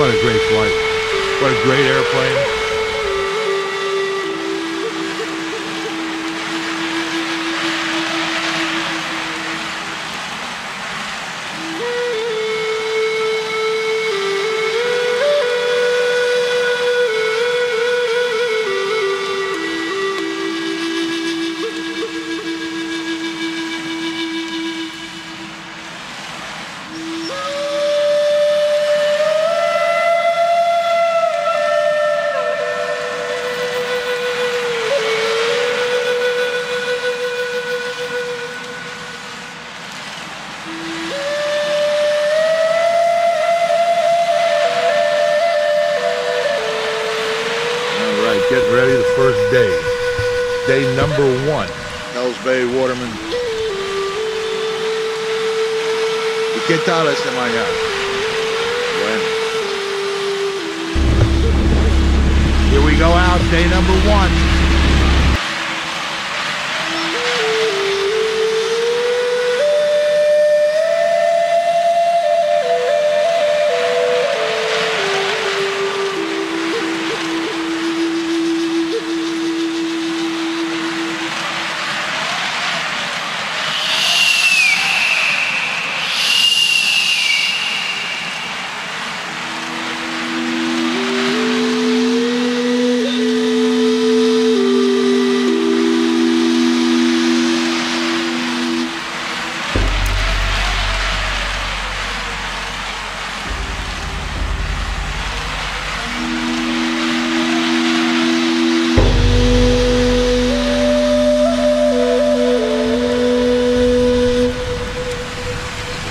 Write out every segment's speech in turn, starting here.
What a great flight. What a great airplane. Getting ready the first day. Day number 1, Hells Bay Waterman. ¿Y qué tal este mañana? Bueno. Here we go out, day number 1.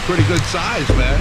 Pretty good size, man.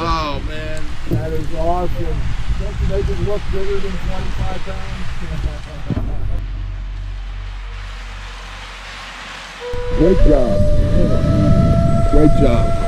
Oh man, that is awesome. Don't you make it look bigger than 25 pounds? Great job. Great job.